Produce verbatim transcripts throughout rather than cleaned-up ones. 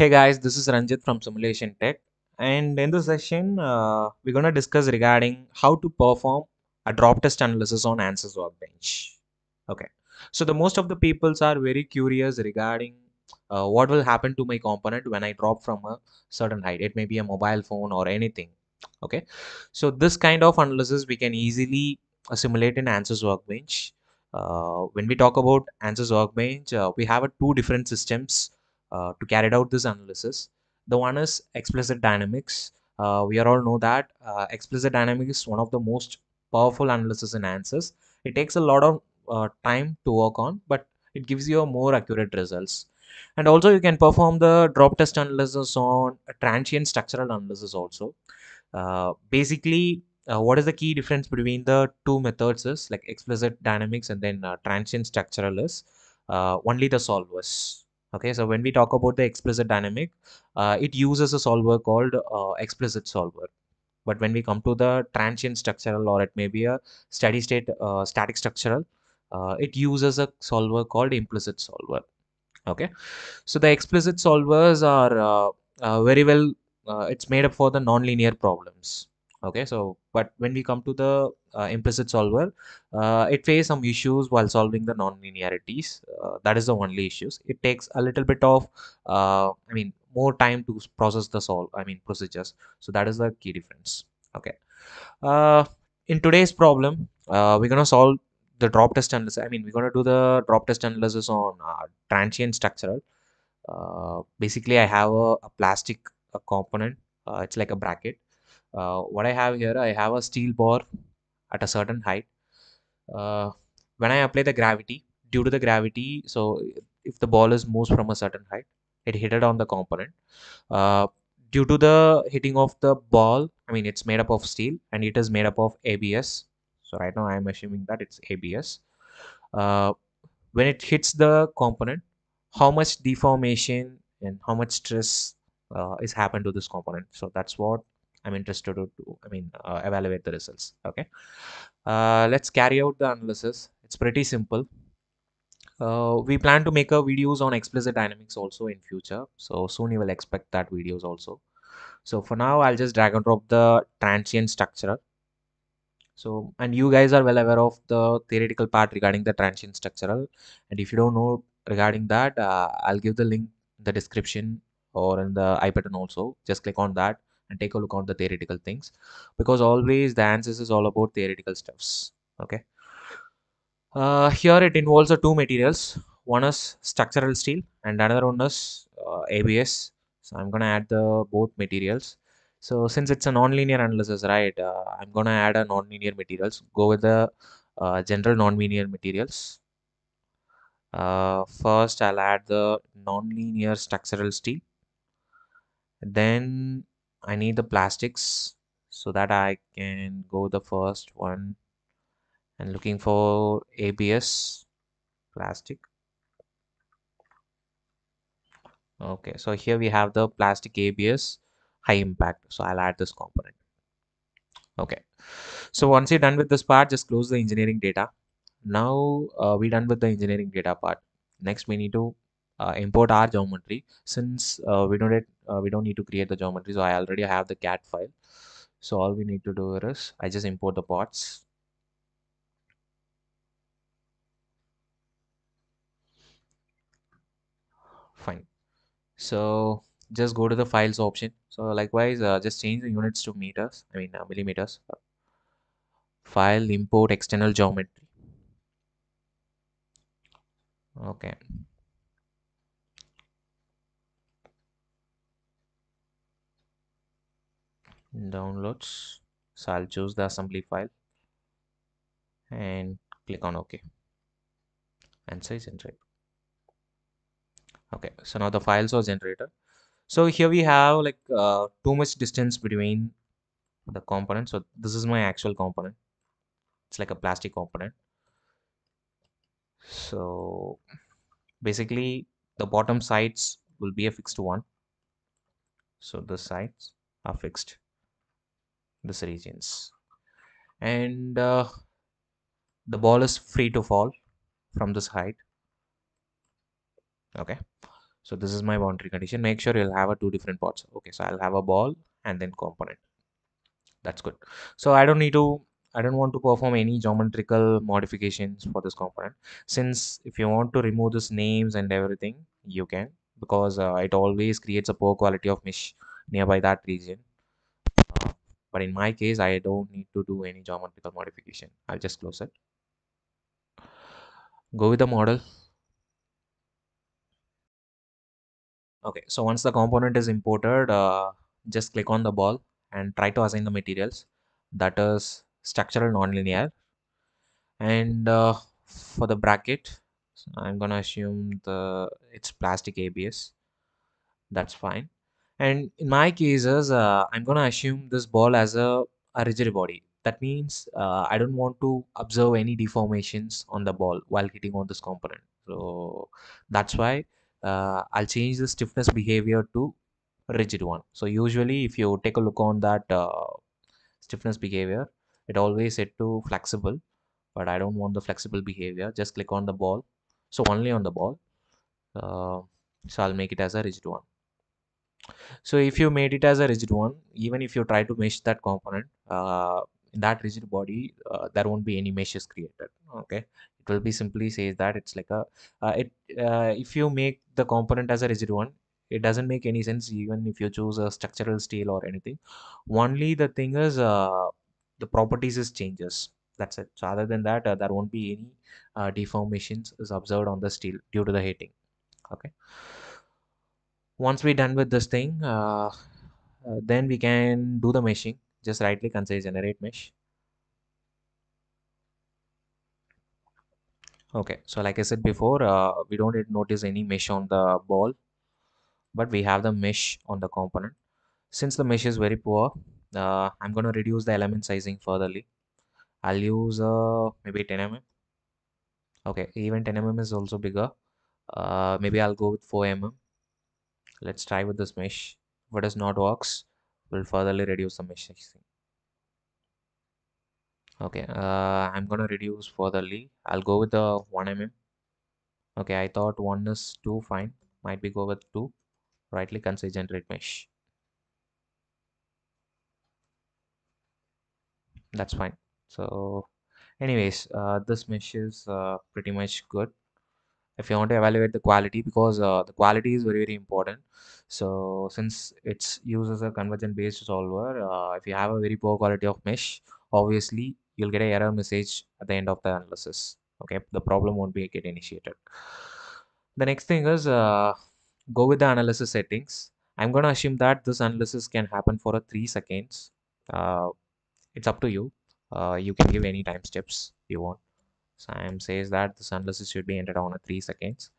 Hey guys, this is Ranjit from Simulation Tech, and in this session uh, we're going to discuss regarding how to perform a drop test analysis on ANSYS Workbench. Okay, so the most of the peoples are very curious regarding uh, what will happen to my component when I drop from a certain height. It may be a mobile phone or anything. Okay, so this kind of analysis we can easily uh, simulate in ANSYS Workbench. Uh, when we talk about ANSYS Workbench, uh, we have uh, two different systems Uh, to carry out this analysis. The one is explicit dynamics. Uh, we all know that uh, explicit dynamics is one of the most powerful analysis in ANSYS. It takes a lot of uh, time to work on, but it gives you a more accurate results. And also you can perform the drop test analysis on a transient structural analysis also. Uh, basically, uh, what is the key difference between the two methods is like explicit dynamics and then uh, transient structural is uh, only the solvers. Okay, so when we talk about the explicit dynamic, uh, it uses a solver called uh, explicit solver. But when we come to the transient structural, or it may be a steady state uh, static structural, uh, it uses a solver called implicit solver. Okay, so the explicit solvers are uh, uh, very well, uh, it's made up for the nonlinear problems. Okay, so but when we come to the uh, implicit solver, uh, it faces some issues while solving the non-linearities. Uh, that is the only issues. It takes a little bit of uh, I mean more time to process the solve I mean procedures. So that is the key difference. Okay, uh, in today's problem uh, we're gonna solve the drop test analysis. I mean we're gonna do the drop test analysis on uh, transient structural. Uh, basically I have a, a plastic a component. Uh, it's like a bracket. Uh, what I have here, I have a steel bar at a certain height. Uh, when I apply the gravity, due to the gravity, so if the ball is moves from a certain height, it hit it on the component. Uh, due to the hitting of the ball, I mean it's made up of steel and it is made up of A B S. So right now I am assuming that it's A B S. Uh, when it hits the component, how much deformation and how much stress uh, is happened to this component? So that's what I'm interested to, to I mean uh, evaluate the results. Okay, uh, let's carry out the analysis. It's pretty simple. Uh, we plan to make a videos on explicit dynamics also in future, so soon you will expect that videos also. So for now I'll just drag and drop the transient structural. So and you guys are well aware of the theoretical part regarding the transient structural, and if you don't know regarding that, uh, I'll give the link in the description or in the I button also. Just click on that and take a look on the theoretical things, because always the ANSYS is all about theoretical stuffs. Okay, uh, here it involves the two materials. One is structural steel and another one is uh, A B S. So I'm gonna add the both materials. So since it's a non-linear analysis, right, uh, I'm gonna add a non-linear materials. Go with the uh, general non-linear materials. Uh, first I'll add the non-linear structural steel, then I need the plastics, so that I can go the first one and looking for A B S plastic. Okay, so here we have the plastic A B S high impact, so I'll add this component. Okay, so once you're done with this part, just close the engineering data. Now uh, we're done with the engineering data part. Next we need to Uh, import our geometry, since uh, we don't uh, we don't need to create the geometry. So I already have the C A D file, so all we need to do is I just import the parts. Fine, so just go to the files option. So likewise uh, just change the units to meters, I mean uh, millimeters. File, import external geometry. Okay, downloads. So I'll choose the assembly file and click on OK and size and type. Okay, so now the files are generated. So here we have like uh, too much distance between the components. So this is my actual component. It's like a plastic component. So basically the bottom sides will be a fixed one. So the sides are fixed, this regions, and uh, the ball is free to fall from this height. Okay, So this is my boundary condition. Make sure you'll have a two different pots. Okay, so I'll have a ball and then component. That's good. So I don't need to, I don't want to perform any geometrical modifications for this component, since if you want to remove this names and everything, you can, because uh, it always creates a poor quality of mesh nearby that region. Uh, but in my case, I don't need to do any geometrical modification. I'll just close it. Go with the model. Okay, so once the component is imported, uh, just click on the ball and try to assign the materials, that is structural nonlinear, and uh, for the bracket, so I'm gonna assume the it's plastic A B S. That's fine. And in my cases, uh, I'm gonna assume this ball as a, a rigid body. That means uh, I don't want to observe any deformations on the ball while hitting on this component. So that's why uh, I'll change the stiffness behavior to rigid one. So usually if you take a look on that uh, stiffness behavior, it always set to flexible, but I don't want the flexible behavior. Just click on the ball, so only on the ball. Uh, so I'll make it as a rigid one. So if you made it as a rigid one, even if you try to mesh that component, uh, in that rigid body, uh, there won't be any meshes created. Okay, it will be simply says that it's like a uh, it uh, if you make the component as a rigid one, it doesn't make any sense even if you choose a structural steel or anything. Only the thing is uh, the properties is changes, that's it. So other than that, uh, there won't be any uh, deformations is observed on the steel due to the heating. Okay, once we're done with this thing, uh, uh, then we can do the meshing. Just right click and say generate mesh. Okay, so like I said before, uh, we don't notice any mesh on the ball, but we have the mesh on the component. Since the mesh is very poor, uh, I'm going to reduce the element sizing furtherly. I'll use uh, maybe ten millimeters. Okay, even ten millimeters is also bigger. Uh, maybe I'll go with four millimeters. Let's try with this mesh. If it does not works, will furtherly reduce the mesh sizing. Okay, uh, I'm gonna reduce furtherly. I'll go with the one millimeter. Okay, I thought one is too fine. Might be go with two. Right click and say generate mesh. That's fine. So, anyways, uh, this mesh is uh, pretty much good. If you want to evaluate the quality, because uh, the quality is very very important. So since it's used as a convergent based solver, uh, if you have a very poor quality of mesh, obviously you'll get an error message at the end of the analysis. Okay, the problem won't be get initiated. The next thing is uh, go with the analysis settings. I'm gonna assume that this analysis can happen for a three seconds. Uh, it's up to you. Uh, you can give any time steps you want. Sam says that this analysis should be entered on a three seconds.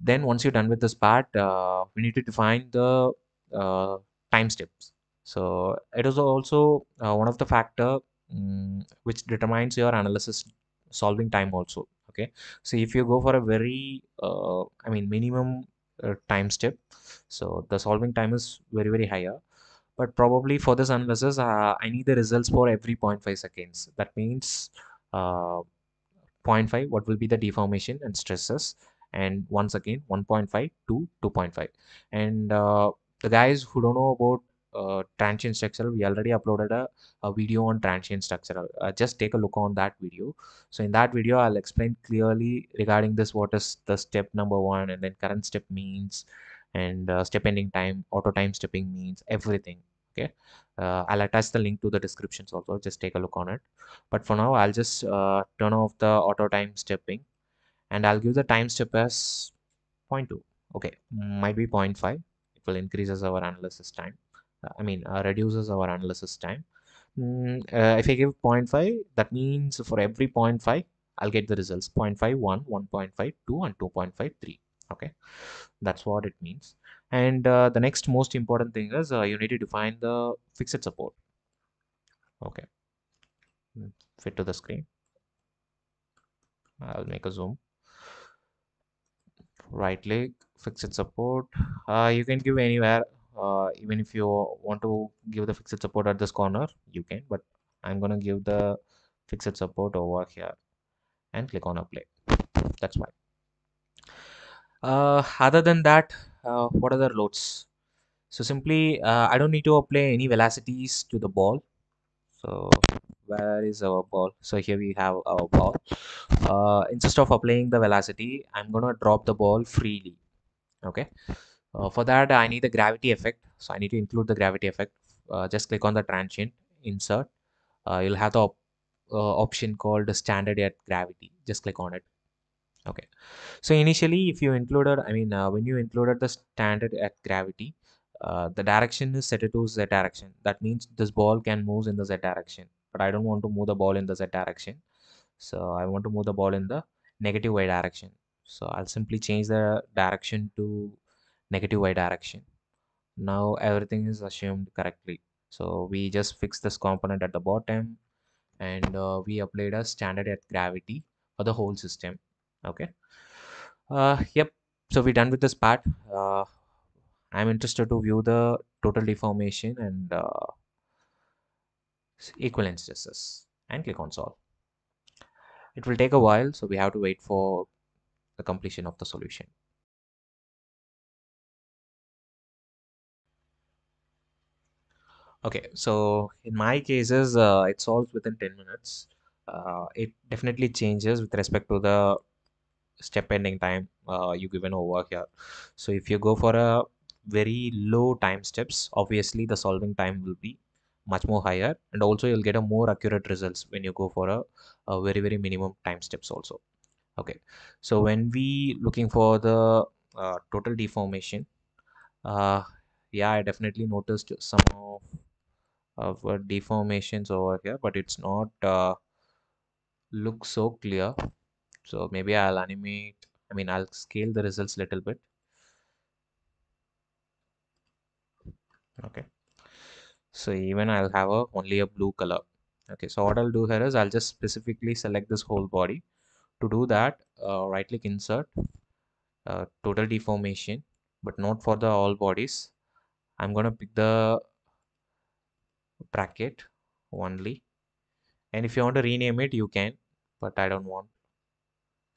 Then once you're done with this part, uh, we need to define the uh, time steps. So it is also uh, one of the factor um, which determines your analysis solving time also. Okay, so if you go for a very, uh, I mean minimum uh, time step, so the solving time is very very higher. But probably for this analysis, uh, I need the results for every zero point five seconds. That means Uh, zero point five, what will be the deformation and stresses, and once again one point five to two point five. And uh, the guys who don't know about uh, transient structural, we already uploaded a, a video on transient structural. Uh, just take a look on that video. So in that video, I'll explain clearly regarding this, what is the step number one, and then current step means, and uh, step ending time, auto time stepping means, everything. Okay, uh, I'll attach the link to the descriptions also. Just take a look on it. But for now, I'll just uh, turn off the auto time stepping, and I'll give the time step as zero point two. Okay, might be zero point five. It will increases our analysis time. Uh, I mean, uh, reduces our analysis time. Mm, uh, if I give zero point five, that means for every zero point five, I'll get the results zero point five, one, one point five, two, and two point five, three. Okay, that's what it means. And uh, the next most important thing is uh, you need to define the fixed support. Okay, fit to the screen. I'll make a zoom. Right click, fixed support. Uh, you can give anywhere. Uh, even if you want to give the fixed support at this corner, you can, but I'm gonna give the fixed support over here and click on apply. That's why. Uh, other than that, uh, what are the loads? So simply, uh, I don't need to apply any velocities to the ball. So where is our ball? So here we have our ball. Uh, instead of applying the velocity, I'm gonna drop the ball freely. Okay. Uh, for that, I need the gravity effect. So I need to include the gravity effect. Uh, just click on the transient, insert. Uh, you'll have the op uh, option called standard at gravity. Just click on it. Okay. So initially, if you included, I mean, uh, when you included the standard at gravity, uh, the direction is set to Z direction. That means this ball can move in the Z direction. But I don't want to move the ball in the Z direction. So I want to move the ball in the negative Y direction. So I'll simply change the direction to negative Y direction. Now everything is assumed correctly. So we just fix this component at the bottom, and uh, we applied a standard at gravity for the whole system. Okay. Uh, yep. So we're done with this part. Uh, I'm interested to view the total deformation and uh, equivalence stresses, and click on solve. It will take a while, so we have to wait for the completion of the solution. Okay, so in my cases, uh, it solves within ten minutes. Uh, it definitely changes with respect to the step ending time uh, you given over here. So if you go for a very low time steps, obviously the solving time will be much more higher, and also you'll get a more accurate results when you go for a, a very very minimum time steps also. Okay, so when we looking for the uh, total deformation, uh, yeah, I definitely noticed some of of uh, deformations over here, but it's not uh, look so clear. So maybe I'll animate, I mean I'll scale the results a little bit. Okay, so even I'll have a only a blue color. Okay, so what I'll do here is I'll just specifically select this whole body. To do that, uh, right click, insert, uh, total deformation, but not for the all bodies. I'm gonna pick the bracket only, and if you want to rename it you can, but I don't want.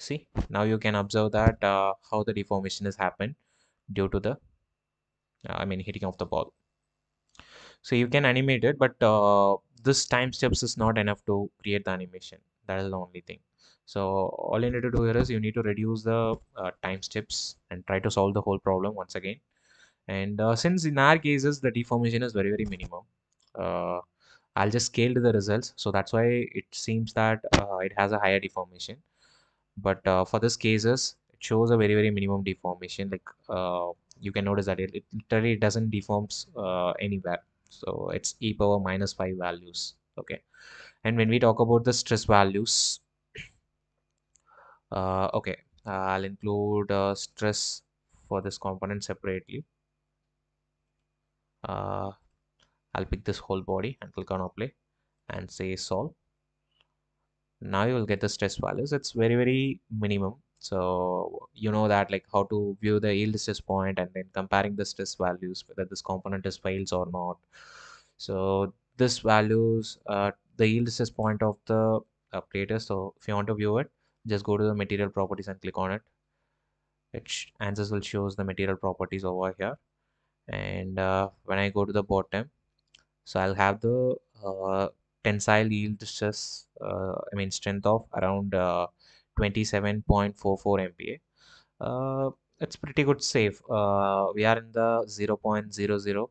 See, now you can observe that uh, how the deformation has happened due to the uh, I mean hitting of the ball. So you can animate it, but uh, this time steps is not enough to create the animation. That is the only thing. So all you need to do here is you need to reduce the uh, time steps and try to solve the whole problem once again. And uh, since in our cases the deformation is very very minimum, uh I'll just scale to the results, so that's why it seems that uh, it has a higher deformation. But uh, for this cases it shows a very very minimum deformation. Like uh, you can notice that it, it literally doesn't deforms uh, anywhere. So it's e power minus five values. Okay, and when we talk about the stress values, uh, okay, uh, I'll include uh, stress for this component separately. uh, I'll pick this whole body and click on apply and say solve. Now you will get the stress values. It's very very minimum, so you know that like how to view the yield stress point and then comparing the stress values, whether this component is fails or not. So this values uh, the yield stress point of the uh, creator. So if you want to view it, just go to the material properties and click on it. It ANSYS will shows the material properties over here, and uh, when I go to the bottom, so I'll have the uh, tensile yield stress, uh, I mean strength of around uh, twenty-seven point four four M P A. Uh, it's pretty good safe. Uh, we are in the zero point zero zero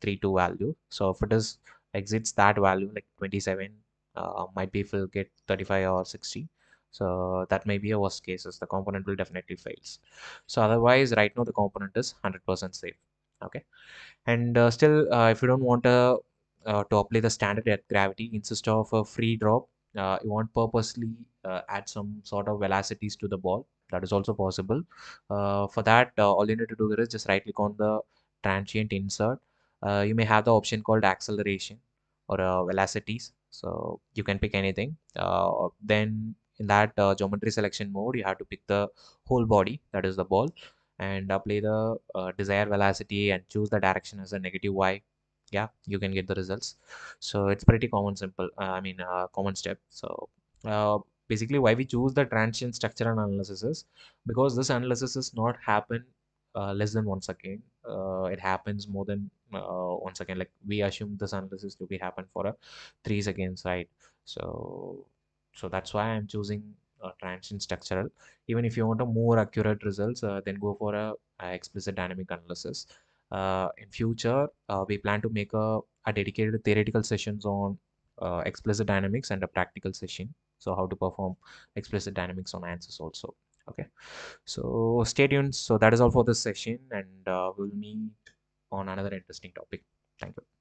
three two value. So if it is exits that value, like twenty-seven, uh, might be if we'll get thirty-five or sixty. So that may be a worst case, as the component will definitely fails. So otherwise, right now the component is one hundred percent safe. Okay, and uh, still uh, if you don't want uh, uh, to apply the standard at gravity, insist of a free drop, uh, you want purposely uh, add some sort of velocities to the ball, that is also possible. Uh, for that, uh, all you need to do is just right click on the transient, insert. Uh, you may have the option called acceleration or uh, velocities, so you can pick anything. Uh, then in that uh, geometry selection mode, you have to pick the whole body, that is the ball, and apply the uh, desired velocity and choose the direction as a negative Y. Yeah, you can get the results. So it's pretty common simple, uh, I mean uh, common step. So uh, basically why we choose the transient structural analysis is because this analysis is not happen uh, less than one second. Uh, it happens more than uh, one second. Like we assume this analysis to be happen for a three seconds, right? So, so that's why I'm choosing uh, transient structural. Even if you want a more accurate results, uh, then go for a, a explicit dynamic analysis. Uh, in future, uh, we plan to make a, a dedicated theoretical sessions on uh, explicit dynamics and a practical session. So how to perform explicit dynamics on ANSYS also. Okay, so stay tuned. So that is all for this session, and uh, we'll meet on another interesting topic. Thank you.